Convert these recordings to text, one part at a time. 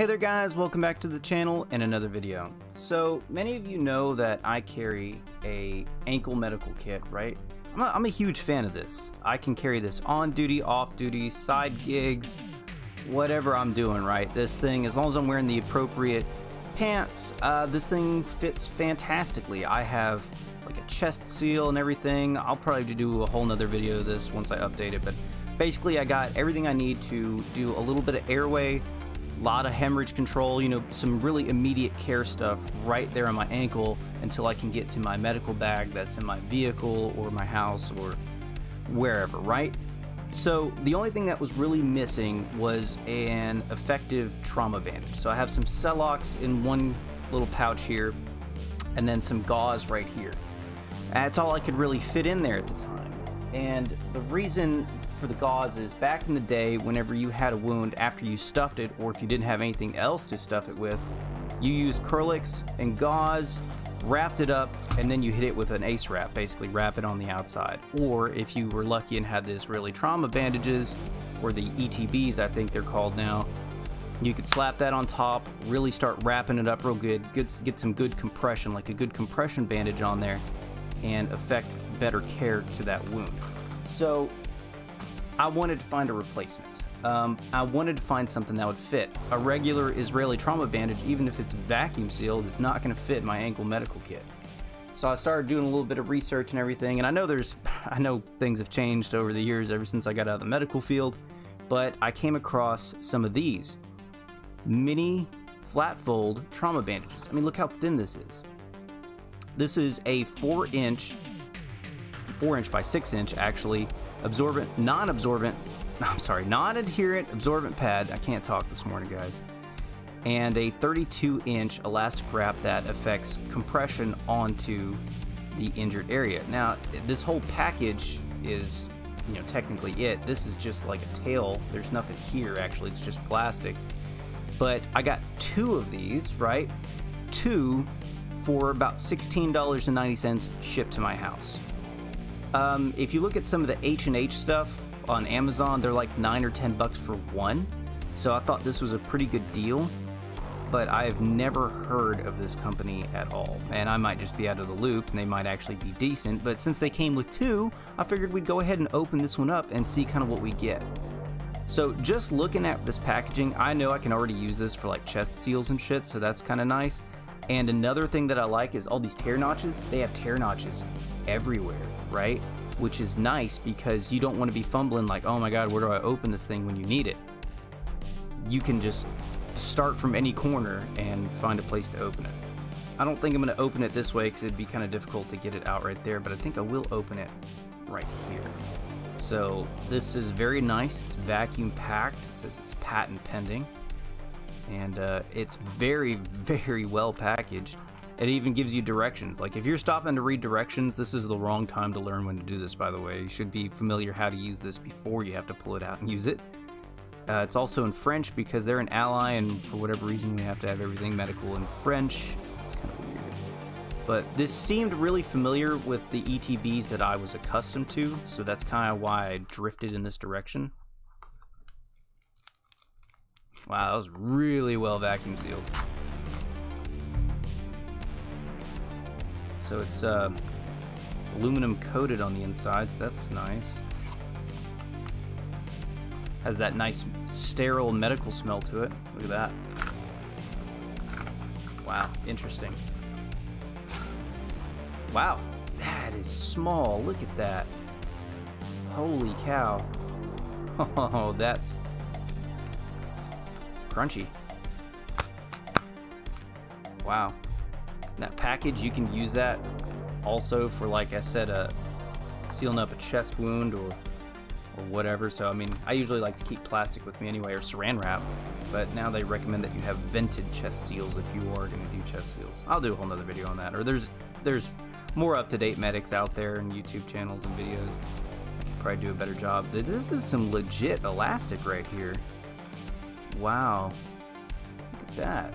Hey there guys, welcome back to the channel and another video. So many of you know that I carry a ankle medical kit, right? I'm a huge fan of this. I can carry this on duty, off duty, side gigs, whatever I'm doing, right? This thing, as long as I'm wearing the appropriate pants, this thing fits fantastically. I have like a chest seal and everything. I'll probably do a whole nother video of this once I update it, but basically I got everything I need to do a little bit of airway, lot of hemorrhage control, you know, some really immediate care stuff right there on my ankle until I can get to my medical bag that's in my vehicle or my house or wherever, right? So the only thing that was really missing was an effective trauma bandage. So I have some Celox in one little pouch here and then some gauze right here. That's all I could really fit in there at the time. And the reason for the gauze is back in the day, whenever you had a wound after you stuffed it, or if you didn't have anything else to stuff it with, you used Celox and gauze, wrapped it up, and then you hit it with an ace wrap, basically wrap it on the outside. Or if you were lucky and had this really trauma bandages, or the ETBs I think they're called now, you could slap that on top, really start wrapping it up real good, get some good compression, like a good compression bandage on there, and affect better care to that wound. So I wanted to find a replacement. I wanted to find something that would fit. A regular Israeli trauma bandage, even if it's vacuum sealed, is not gonna fit my ankle medical kit. So I started doing a little bit of research and everything, and I know things have changed over the years ever since I got out of the medical field, but I came across some of these mini flat fold trauma bandages. I mean, look how thin this is. This is a 4" by 6" actually, non-adherent absorbent pad. I can't talk this morning, guys. And a 32" elastic wrap that affects compression onto the injured area. Now, this whole package is, you know, technically it. This is just like a tail. There's nothing here, actually. It's just plastic. But I got two of these, right? Two for about $16.90 shipped to my house. If you look at some of the H&H stuff on Amazon, they're like $9 or $10 for one. So I thought this was a pretty good deal, but I've never heard of this company at all. And I might just be out of the loop and they might actually be decent, but since they came with two, I figured we'd go ahead and open this one up and see kind of what we get. So just looking at this packaging, I know I can already use this for like chest seals and shit, so that's kind of nice. And another thing that I like is all these tear notches. They have tear notches everywhere, right? Which is nice because you don't want to be fumbling like, oh my God, where do I open this thing when you need it? You can just start from any corner and find a place to open it. I don't think I'm going to open it this way because it'd be kind of difficult to get it out right there, but I think I will open it right here. So this is very nice. It's vacuum packed. It says it's patent pending. And it's very, very well packaged. It even gives you directions. Like if you're stopping to read directions, this is the wrong time to learn when to do this, by the way. You should be familiar how to use this before you have to pull it out and use it. It's also in French because they're an ally, and for whatever reason we have to have everything medical in French. It's kind of weird. But this seemed really familiar with the ETBs that I was accustomed to, so that's kind of why I drifted in this direction. Wow, that was really well vacuum sealed. So it's aluminum coated on the insides, that's nice. Has that nice sterile medical smell to it. Look at that. Wow, interesting. Wow, that is small, look at that. Holy cow. Oh, that's crunchy. Wow. That package, you can use that also for, like I said, sealing up a chest wound or whatever. So I mean, I usually like to keep plastic with me anyway, or saran wrap, but now they recommend that you have vented chest seals if you are going to do chest seals. I'll do a whole nother video on that, or there's more up-to-date medics out there and YouTube channels and videos. I could probably do a better job. This is some legit elastic right here. Wow, look at that.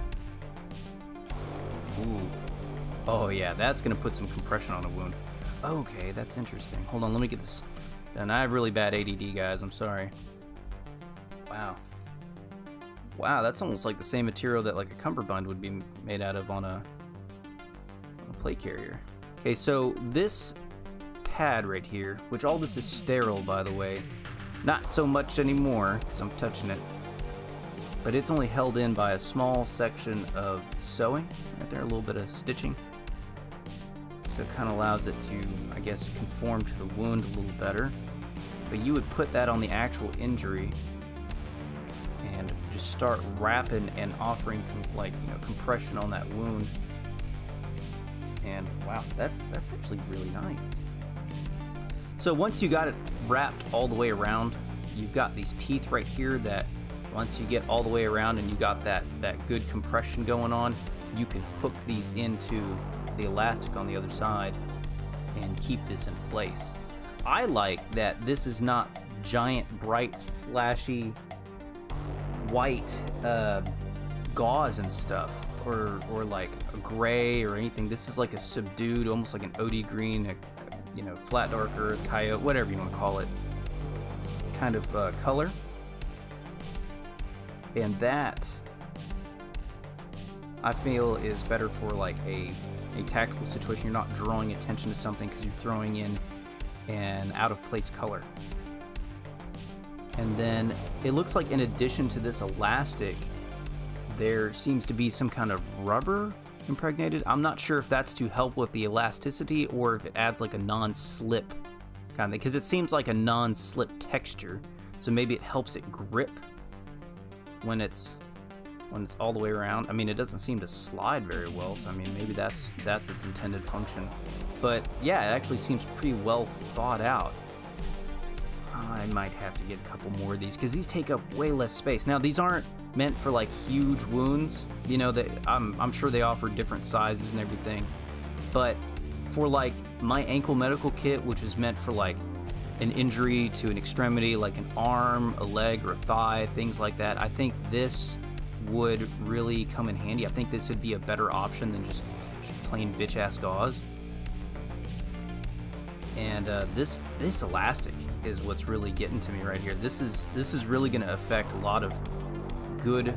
Ooh. Oh yeah, that's gonna put some compression on a wound. Okay, that's interesting. Hold on, let me get this done. I have really bad ADD, guys, I'm sorry. Wow. Wow, that's almost like the same material that like a cummerbund would be made out of on a plate carrier. Okay, so this pad right here, which all this is sterile, by the way, not so much anymore because I'm touching it, but it's only held in by a small section of sewing right there, a little bit of stitching. So it kind of allows it to, I guess, conform to the wound a little better. But you would put that on the actual injury and just start wrapping and offering compression on that wound. And wow, that's actually really nice. So once you got it wrapped all the way around, you've got these teeth right here that once you get all the way around and you got that good compression going on, you can hook these into the elastic on the other side and keep this in place. I like that this is not giant, bright, flashy, white gauze and stuff, or like a gray or anything. This is like a subdued, almost like an OD green, flat dark earth, coyote, whatever you want to call it, kind of color. And that, I feel, is better for like a tactical situation. You're not drawing attention to something because you're throwing in an out-of-place color. And then it looks like in addition to this elastic, there seems to be some kind of rubber impregnated. I'm not sure if that's to help with the elasticity or if it adds like a non-slip kind of thing, because it seems like a non-slip texture. So maybe it helps it grip when it's all the way around. I mean, it doesn't seem to slide very well, so I mean, maybe that's its intended function. But yeah, it actually seems pretty well thought out. I might have to get a couple more of these because these take up way less space. Now, these aren't meant for like huge wounds. You know, I'm sure they offer different sizes and everything. But for like my ankle medical kit, which is meant for like an injury to an extremity, like an arm, a leg, or a thigh, things like that, I think this would really come in handy. I think this would be a better option than just plain bitch-ass gauze. And this elastic is what's really getting to me right here. This is really going to affect a lot of good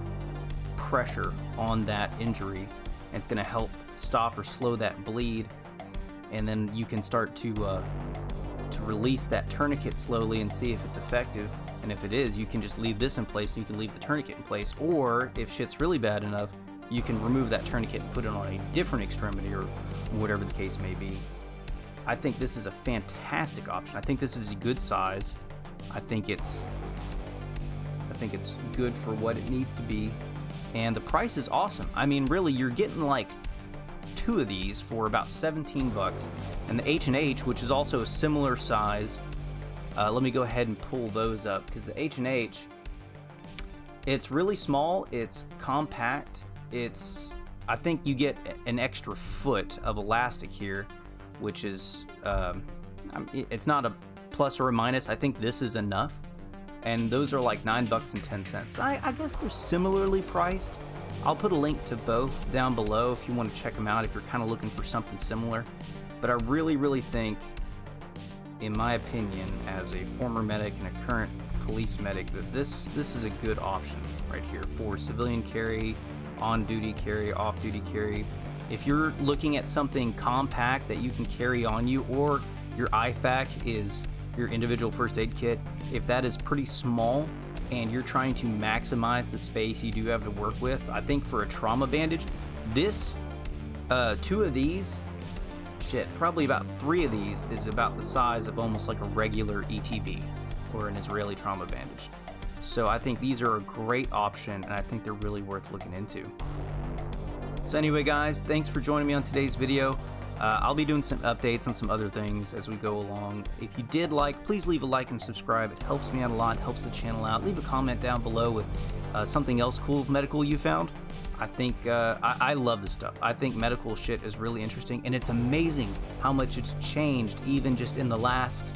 pressure on that injury, and it's going to help stop or slow that bleed. And then you can start to release that tourniquet slowly and see if it's effective. And if it is, you can just leave this in place and you can leave the tourniquet in place. Or if shit's really bad enough, you can remove that tourniquet and put it on a different extremity or whatever the case may be. I think this is a fantastic option. I think this is a good size. I think it's good for what it needs to be. And the price is awesome. I mean, really, you're getting like two of these for about 17 bucks. And the H&H, which is also a similar size, let me go ahead and pull those up, because the H&H, it's really small, it's compact, I think you get an extra foot of elastic here, which is, it's not a plus or a minus. I think this is enough, and those are like $9.10. I guess they're similarly priced. I'll put a link to both down below if you want to check them out if you're kind of looking for something similar. But I really, really think, in my opinion, as a former medic and a current police medic, that this is a good option right here for civilian carry, on-duty carry, off-duty carry. If you're looking at something compact that you can carry on you, or your IFAK is your individual first aid kit, if that is pretty small and you're trying to maximize the space you do have to work with, I think for a trauma bandage, two of these, probably about three of these, is about the size of almost like a regular ETB or an Israeli trauma bandage. So I think these are a great option, and I think they're really worth looking into. So anyway, guys, thanks for joining me on today's video. I'll be doing some updates on some other things as we go along. If you did like, please leave a like and subscribe. It helps me out a lot, helps the channel out. Leave a comment down below with something else cool medical you found. I think I love this stuff. I think medical shit is really interesting, and it's amazing how much it's changed even just in the last,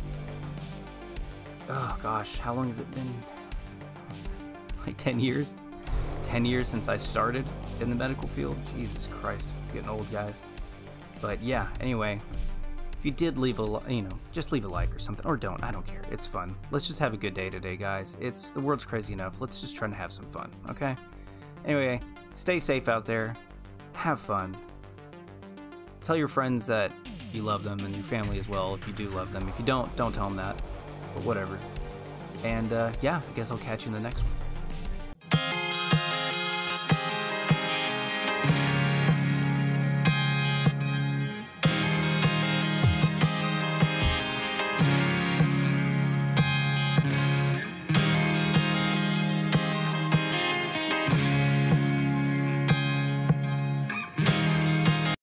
oh gosh, how long has it been? Like 10 years? 10 years since I started in the medical field? Jesus Christ, I'm getting old, guys. But yeah, anyway, If you did, leave a, just leave a like or something, or don't, I don't care. It's fun. Let's just have a good day today, guys. The world's crazy enough. Let's just try to have some fun, okay? Anyway, stay safe out there. Have fun. Tell your friends that you love them, and your family as well if you do love them. If you don't tell them that, but whatever. And yeah, I guess I'll catch you in the next one.